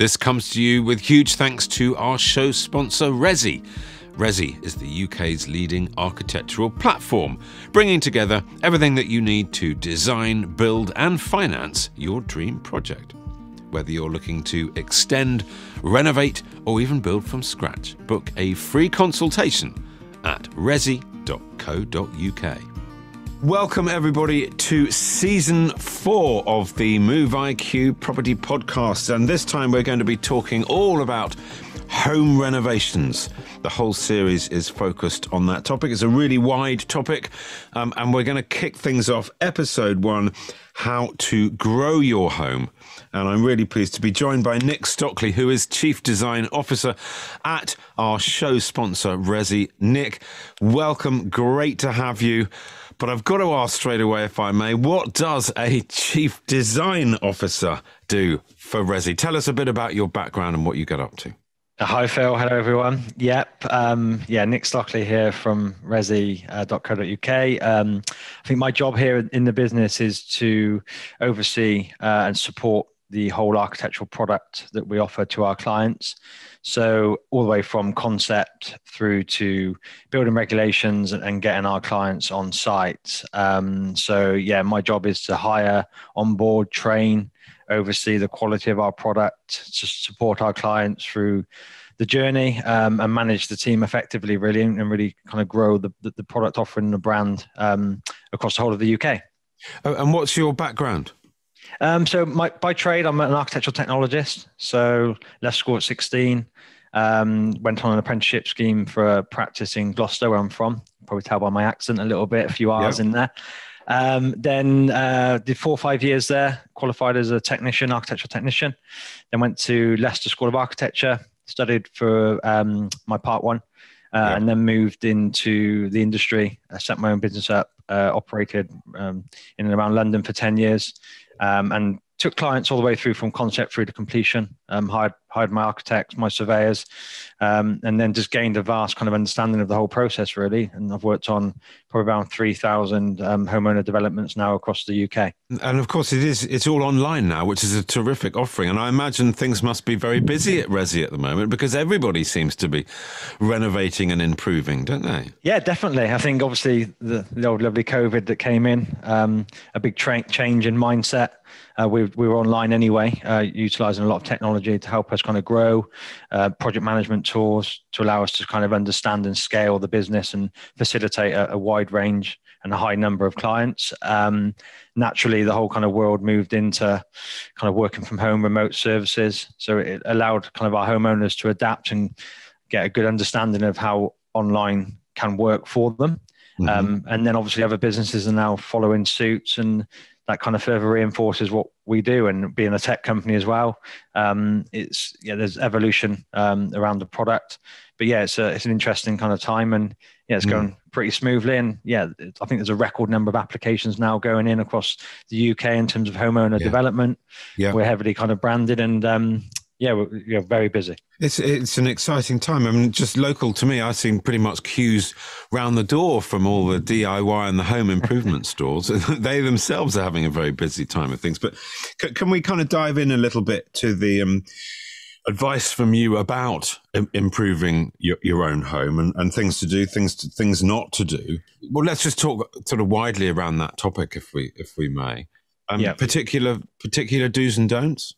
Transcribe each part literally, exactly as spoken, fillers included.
This comes to you with huge thanks to our show sponsor, Resi. Resi is the U K's leading architectural platform, bringing together everything that you need to design, build, and finance your dream project. Whether you're looking to extend, renovate, or even build from scratch, book a free consultation at resi dot co dot U K. Welcome everybody to season four of the Move I Q property podcast, and this time we're going to be talking all about home renovations. The whole series is focused on that topic. It's a really wide topic, um, and we're going to kick things off, episode one, how to grow your home. And I'm really pleased to be joined by Nick Stockley, who is Chief Design Officer at our show sponsor, Resi. Nick, welcome, great to have you. But I've got to ask straight away, if I may, what does a Chief Design Officer do for Resi? Tell us a bit about your background and what you get up to. Hi, Phil. Hello, everyone. Yep. Um, yeah, Nick Stockley here from resi dot co dot U K. Um, I think my job here in the business is to oversee uh, and support the whole architectural product that we offer to our clients. So all the way from concept through to building regulations and, and getting our clients on site. Um, so yeah, my job is to hire, onboard, train, oversee the quality of our product, to support our clients through the journey um, and manage the team effectively, really, and really kind of grow the, the, the product offering and the brand um, across the whole of the U K. Oh, and what's your background? Um, so my, by trade, I'm an architectural technologist. So left school at sixteen, um, went on an apprenticeship scheme for a practice in Gloucester, where I'm from. Probably tell by my accent a little bit, a few hours yep. in there. Um, then uh, did four or five years there, qualified as a technician, architectural technician. Then went to Leicester School of Architecture, studied for um, my part one, uh, yep. and then moved into the industry. I set my own business up, uh, operated um, in and around London for ten years. Um, and took clients all the way through from concept through to completion, um, hired, hired my architects, my surveyors, um, and then just gained a vast kind of understanding of the whole process, really. And I've worked on probably around three thousand um, homeowner developments now across the U K. And of course, it is, it's all online now, which is a terrific offering. And I imagine things must be very busy at Resi at the moment, because everybody seems to be renovating and improving, don't they? Yeah, definitely. I think obviously the, the old lovely COVID that came in, um, a big tra- change in mindset. Uh, we, we were online anyway, uh, utilising a lot of technology to help us kind of grow, uh, project management tools to allow us to kind of understand and scale the business and facilitate a, a wide range and a high number of clients. Um, naturally, the whole kind of world moved into kind of working from home, remote services. So it allowed kind of our homeowners to adapt and get a good understanding of how online can work for them. Mm-hmm. Um, and then obviously other businesses are now following suits, and that kind of further reinforces what we do. And being a tech company as well, um, it's yeah, there's evolution um, around the product. But yeah, it's a, it's an interesting kind of time, and yeah, it's going mm. pretty smoothly. And yeah, I think there's a record number of applications now going in across the U K in terms of homeowner yeah. development. Yeah, we're heavily kind of branded, and um, yeah, we're you know, very busy. It's it's an exciting time. I mean, just local to me, I've seen pretty much queues round the door from all the D I Y and the home improvement stores. They themselves are having a very busy time of things. But c- can we kind of dive in a little bit to the um, advice from you about im- improving your, your own home and, and things to do, things to, things not to do? Well, let's just talk sort of widely around that topic, if we if we may. Um, yeah. Particular particular do's and don'ts.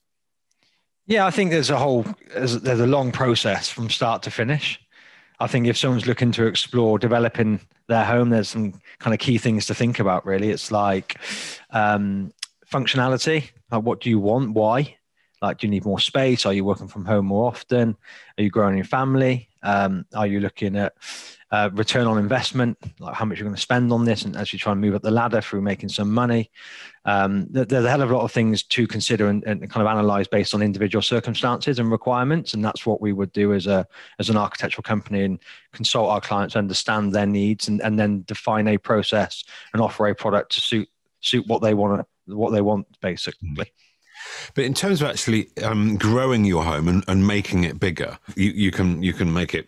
Yeah, I think there's a whole, there's, there's a long process from start to finish. I think if someone's looking to explore developing their home, there's some kind of key things to think about, really. It's like um, functionality, like what do you want, why? Like, do you need more space? Are you working from home more often? Are you growing your family? Um, are you looking at uh, return on investment? Like how much you're going to spend on this and actually try and move up the ladder through making some money. Um, there's a hell of a lot of things to consider and, and kind of analyze based on individual circumstances and requirements. And that's what we would do as a as an architectural company, and consult our clients, understand their needs, and, and then define a process and offer a product to suit suit what they want, what they want basically. Mm-hmm. But in terms of actually um, growing your home and, and making it bigger, you, you can you can make it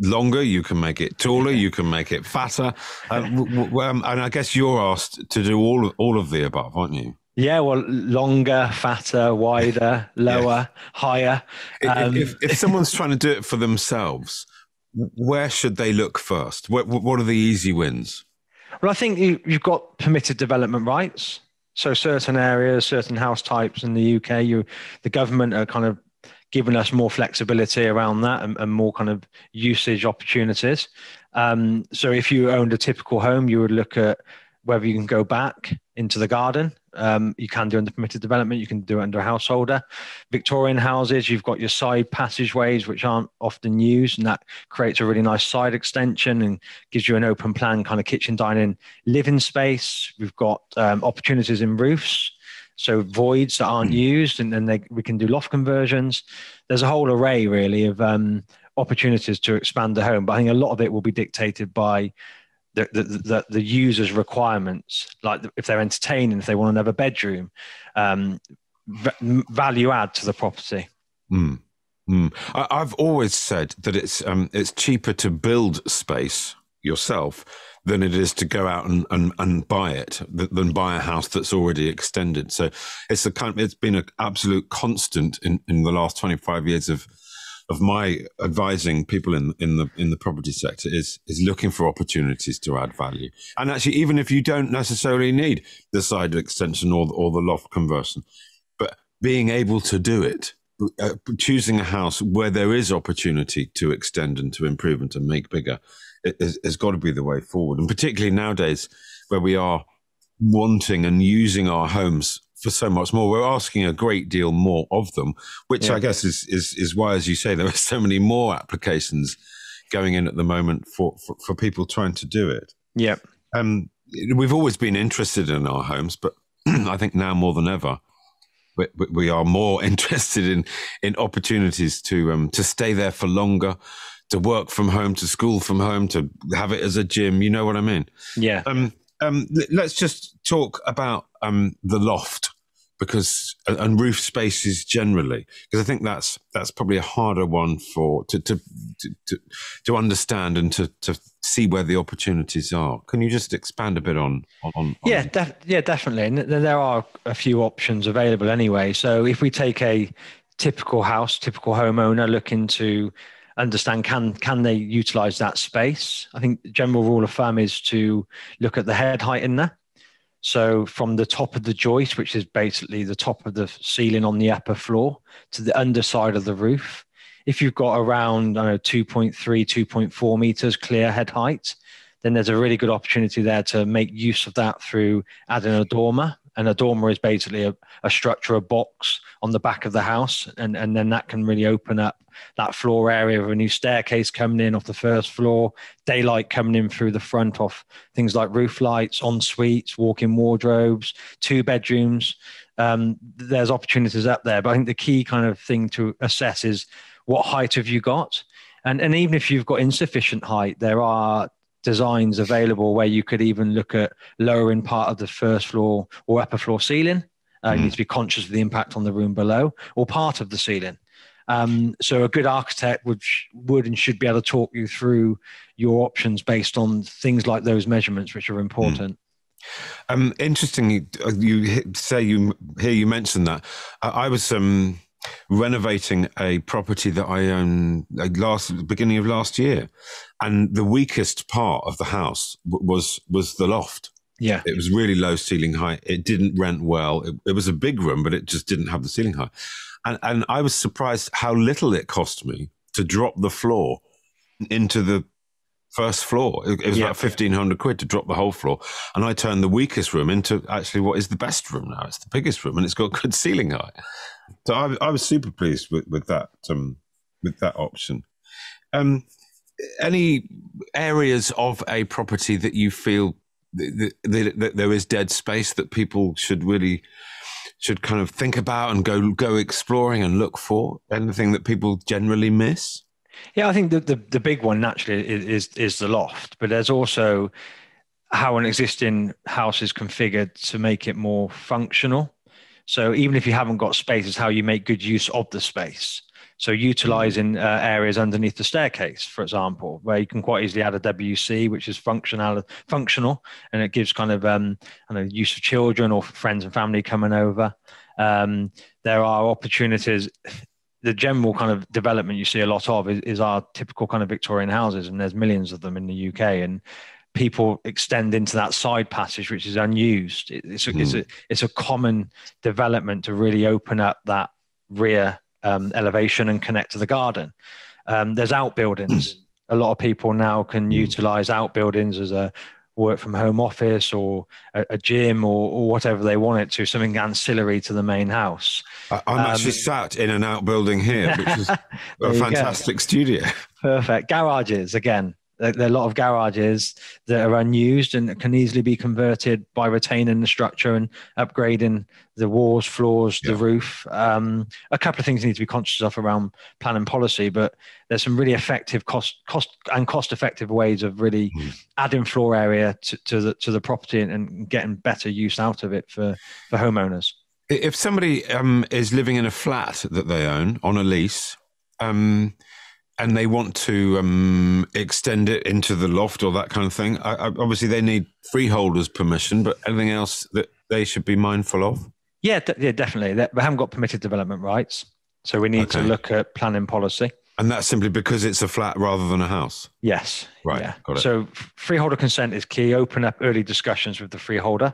longer, you can make it taller, you can make it fatter, uh, w- w- um, and I guess you're asked to do all of, all of the above, aren't you? Yeah, well, longer, fatter, wider, lower, yes. higher. Um, if, if, if someone's trying to do it for themselves, where should they look first? What, what are the easy wins? Well, I think you, you've got permitted development rights. So certain areas, certain house types in the U K, you, the government are kind of giving us more flexibility around that and, and more kind of usage opportunities. Um, so if you owned a typical home, you would look at whether you can go back into the garden. Um, you can do under permitted development, you can do it under a house holder. Victorian houses, you've got your side passageways, which aren't often used, and that creates a really nice side extension and gives you an open plan kind of kitchen, dining, living space. We've got um, opportunities in roofs, so voids that aren't used, and then they, we can do loft conversions. There's a whole array, really, of um, opportunities to expand the home, but I think a lot of it will be dictated by The, the, the, the user's requirements, like if they're entertaining, if they want another bedroom, um, v- value add to the property. Mm. Mm. I, I've always said that it's um, it's cheaper to build space yourself than it is to go out and, and, and buy it, than buy a house that's already extended. So it's a kind of, it's been an absolute constant in, in the last twenty-five years of of my advising people in, in the in the property sector is is looking for opportunities to add value. And actually, even if you don't necessarily need the side extension or, or the loft conversion, but being able to do it, uh, choosing a house where there is opportunity to extend and to improve and to make bigger, has it, got to be the way forward. And particularly nowadays, where we are wanting and using our homes for so much more, we're asking a great deal more of them, which yeah. I guess is, is is why, as you say, there are so many more applications going in at the moment for for, for people trying to do it. Yeah, um, we've always been interested in our homes, but I think now more than ever, we, we are more interested in in opportunities to um to stay there for longer, to work from home, to school from home, to have it as a gym. You know what I mean? Yeah. Um. Um. Let's just talk about um the loft. Because and roof spaces generally, because I think that's that's probably a harder one for to to to, to understand and to, to see where the opportunities are. Can you just expand a bit on on? on yeah, def- yeah, definitely. And there are a few options available anyway. So if we take a typical house, typical homeowner looking to understand can can they utilize that space, I think the general rule of thumb is to look at the head height in there. So from the top of the joist, which is basically the top of the ceiling on the upper floor, to the underside of the roof, if you've got around, I don't know, two point three, two point four meters clear head height, then there's a really good opportunity there to make use of that through adding a dormer. And a dormer is basically a, a structure, a box on the back of the house. And, and then that can really open up that floor area of a new staircase coming in off the first floor, daylight coming in through the front off things like roof lights, en suites, walk-in wardrobes, two bedrooms. Um, there's opportunities up there. But I think the key kind of thing to assess is what height have you got? And, and even if you've got insufficient height, there are designs available where you could even look at lowering part of the first floor or upper floor ceiling. Uh, mm. You need to be conscious of the impact on the room below or part of the ceiling. Um, so a good architect would, would and should be able to talk you through your options based on things like those measurements, which are important. Mm. Um, interesting, you say you hear you mention that. I, I was um, renovating a property that I owned last beginning of last year. And the weakest part of the house w- was was the loft. Yeah, it was really low ceiling height. It didn't rent well. It, it was a big room, but it just didn't have the ceiling height. And and I was surprised how little it cost me to drop the floor into the first floor. It, it was yeah. about fifteen hundred quid to drop the whole floor. And I turned the weakest room into actually what is the best room now. It's the biggest room, and it's got good ceiling height. So I, I was super pleased with with that um, with that option. Um, Any areas of a property that you feel that, that, that there is dead space that people should really should kind of think about and go go exploring and look for? Anything that people generally miss? Yeah, I think the the, the big one naturally is is the loft, but there's also how an existing house is configured to make it more functional. So even if you haven't got space, it's how you make good use of the space. So utilizing uh, areas underneath the staircase, for example, where you can quite easily add a W C, which is functional, functional, and it gives kind of um, I don't know, use for children or for friends and family coming over. Um, there are opportunities. The general kind of development you see a lot of is, is our typical kind of Victorian houses, and there's millions of them in the U K. And people extend into that side passage, which is unused. It's a, mm. it's a, it's a common development to really open up that rear um, elevation and connect to the garden. Um, there's outbuildings. Mm. A lot of people now can mm. utilize outbuildings as a work from home office or a, a gym or, or whatever they want it to, something ancillary to the main house. I, I'm um, actually sat in an outbuilding here, which is a fantastic go. studio. Perfect. Garages, again. There are a lot of garages that are unused and can easily be converted by retaining the structure and upgrading the walls, floors, yeah. the roof. Um, a couple of things need to be conscious of around plan and policy, but there's some really effective cost, cost and cost-effective ways of really mm. adding floor area to, to the to the property and, and getting better use out of it for, for homeowners. If somebody um, is living in a flat that they own on a lease, um, and they want to um, extend it into the loft or that kind of thing, I, I, obviously they need freeholders' permission, but anything else that they should be mindful of? Yeah, d yeah, definitely. They haven't got permitted development rights, so we need okay. to look at planning policy. And that's simply because it's a flat rather than a house? Yes. Right, yeah. Got it. So freeholder consent is key. Open up early discussions with the freeholder.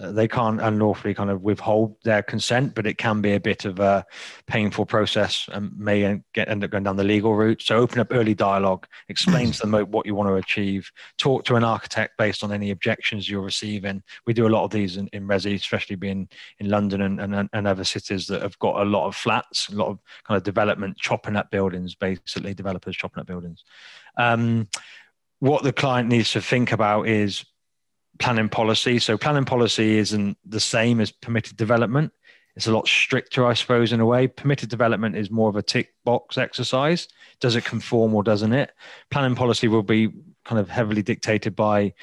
Uh, they can't unlawfully kind of withhold their consent, but it can be a bit of a painful process and may get, end up going down the legal route. So open up early dialogue, explain to them what you want to achieve, talk to an architect based on any objections you're receiving. We do a lot of these in, in Resi, especially being in London and, and, and other cities that have got a lot of flats, a lot of kind of development, chopping up buildings, basically developers chopping up buildings. Um, what the client needs to think about is planning policy. So planning policy isn't the same as permitted development. It's a lot stricter, I suppose, in a way. Permitted development is more of a tick box exercise. Does it conform or doesn't it? Planning policy will be kind of heavily dictated by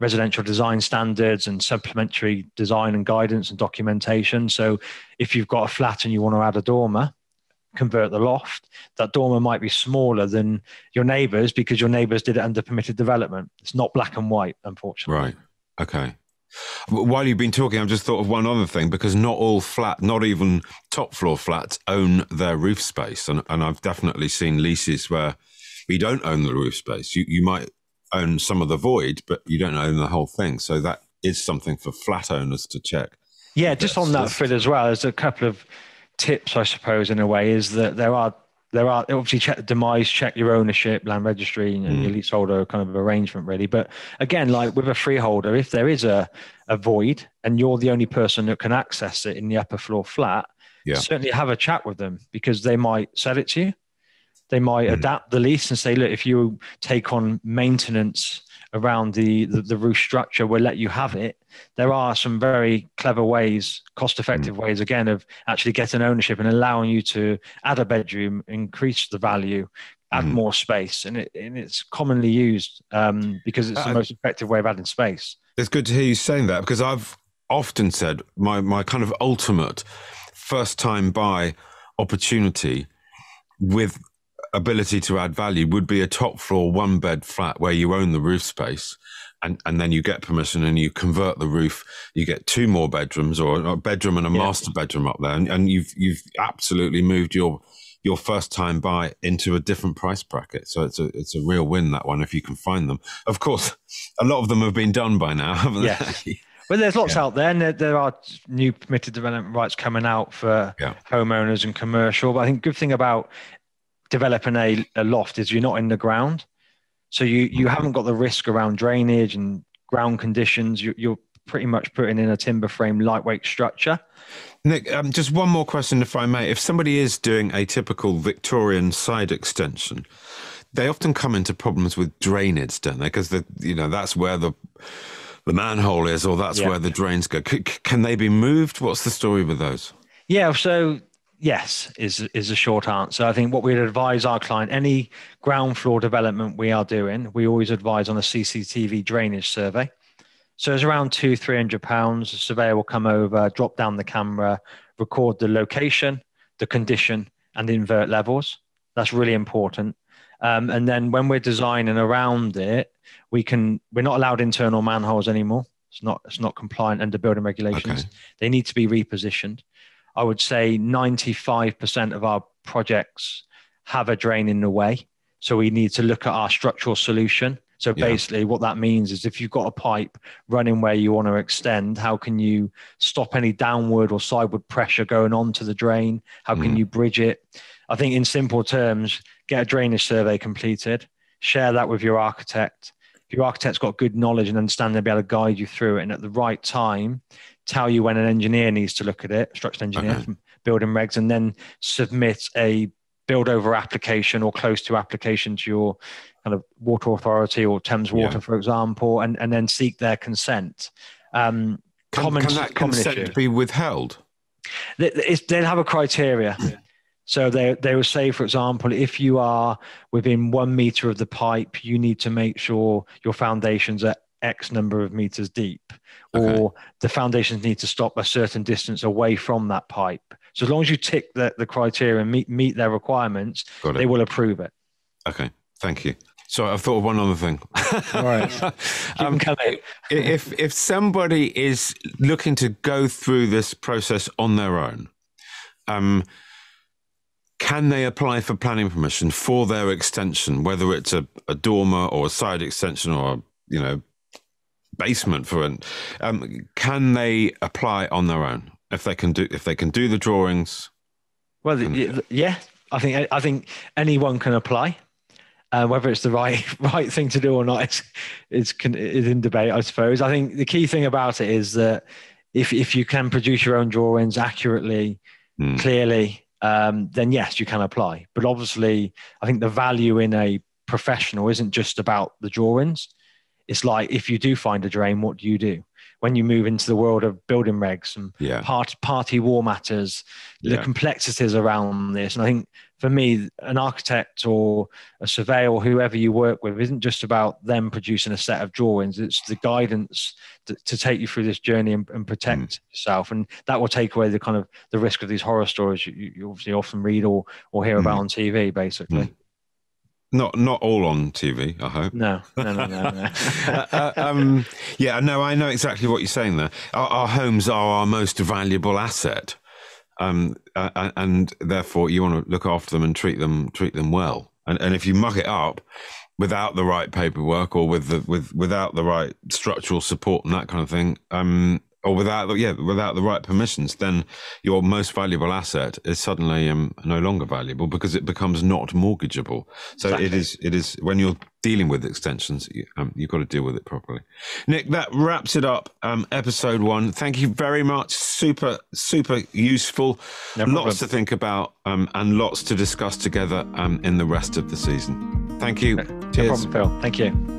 residential design standards and supplementary design and guidance and documentation. So if you've got a flat and you want to add a dormer, convert the loft, that dormer might be smaller than your neighbours because your neighbours did it under permitted development. It's not black and white, unfortunately. Right. Okay. While you've been talking, I've just thought of one other thing, because not all flat, not even top floor flats own their roof space. And, and I've definitely seen leases where you don't own the roof space. You, you might own some of the void, but you don't own the whole thing. So that is something for flat owners to check. Yeah, just on that thread as well, there's a couple of tips, I suppose, in a way, is that there are There are obviously check the demise, check your ownership, land registry, and you know, mm. your leaseholder kind of arrangement, really. But again, like with a freeholder, if there is a, a void and you're the only person that can access it in the upper floor flat, yeah. certainly have a chat with them, because they might sell it to you. They might mm. adapt the lease and say, look, if you take on maintenance around the, the, the roof structure, we'll let you have it. There are some very clever ways, cost-effective mm. ways, again, of actually getting ownership and allowing you to add a bedroom, increase the value, add mm. more space. And, it, and it's commonly used um, because it's uh, the most effective way of adding space. It's good to hear you saying that, because I've often said my, my kind of ultimate first-time buy opportunity with ability to add value would be a top floor one bed flat where you own the roof space, and and then you get permission and you convert the roof, you get two more bedrooms or a bedroom and a yeah. master bedroom up there, and, and you've you've absolutely moved your your first time buy into a different price bracket. So it's a it's a real win, that one, if you can find them. Of course, a lot of them have been done by now, haven't yeah. they? Well, there's lots yeah. out there, and there, there are new permitted development rights coming out for yeah. homeowners and commercial. But I think good thing about developing a, a loft is you're not in the ground, so you you haven't got the risk around drainage and ground conditions. You, you're pretty much putting in a timber frame, lightweight structure. Nick, um, just one more question, if I may. If somebody is doing a typical Victorian side extension, they often come into problems with drainage, don't they? Because the you know that's where the the manhole is, or that's yeah. where the drains go. C can they be moved? What's the story with those? Yeah, so. Yes, is is a short answer. I think what we'd advise our client, any ground floor development we are doing, we always advise on a C C T V drainage survey. So it's around two, three hundred pounds. The surveyor will come over, drop down the camera, record the location, the condition, and invert levels. That's really important. Um, and then when we're designing around it, we can, we're not allowed internal manholes anymore. It's not, it's not compliant under building regulations. Okay. They need to be repositioned. I would say ninety-five percent of our projects have a drain in the way. So we need to look at our structural solution. So basically yeah. what that means is if you've got a pipe running where you want to extend, how can you stop any downward or sideward pressure going onto the drain? How can mm. you bridge it? I think in simple terms, get a drainage survey completed, share that with your architect. If your architect's got good knowledge and understanding, they'll be able to guide you through it. And at the right time, tell you when an engineer needs to look at it, structural engineer, okay. from building regs, and then submit a build over application or close to application to your kind of water authority or Thames Water, yeah. for example, and, and then seek their consent. Um, can, common, can that common consent issue. be withheld? They, they'll have a criteria. Yeah. So they, they will say, for example, if you are within one meter of the pipe, you need to make sure your foundations are X number of meters deep, okay. or the foundations need to stop a certain distance away from that pipe. So as long as you tick the, the criteria and meet, meet their requirements, they will approve it. Okay, thank you. So I've thought of one other thing. All right. um, if, if somebody is looking to go through this process on their own, um, can they apply for planning permission for their extension, whether it's a, a dormer or a side extension or a, you know, basement for an, um, can they apply on their own if they can do, if they can do the drawings? Well, and, yeah, I think, I think anyone can apply. Uh, whether it's the right right thing to do or not, it's, it's, it's in debate, I suppose. I think the key thing about it is that if, if you can produce your own drawings accurately, mm. clearly, um, then yes, you can apply. But obviously, I think the value in a professional isn't just about the drawings. It's like, if you do find a drain, what do you do? When you move into the world of building regs and yeah. part, party war matters, yeah. the complexities around this. And I think, for me, an architect or a surveyor or whoever you work with isn't just about them producing a set of drawings. It's the guidance to, to take you through this journey and, and protect mm. yourself. And that will take away the kind of the risk of these horror stories you, you obviously often read or, or hear mm. about on T V, basically. Mm. Not not all on T V, I hope. No, no, no, no. no. uh, um, yeah, no, I know exactly what you're saying there. Our, our homes are our most valuable asset. Um, uh, and therefore you want to look after them and treat them, treat them well. And, and if you muck it up without the right paperwork or with the, with, without the right structural support and that kind of thing, um, or without, the, yeah, without the right permissions, then your most valuable asset is suddenly um, no longer valuable because it becomes not mortgageable. So exactly. it is, it is when you're dealing with extensions, you, um, you've got to deal with it properly. Nick, that wraps it up. Um, episode one. Thank you very much. Super, super useful. No lots to think about um, and lots to discuss together um, in the rest of the season. Thank you. No, Cheers. No problem, Phil. Thank you.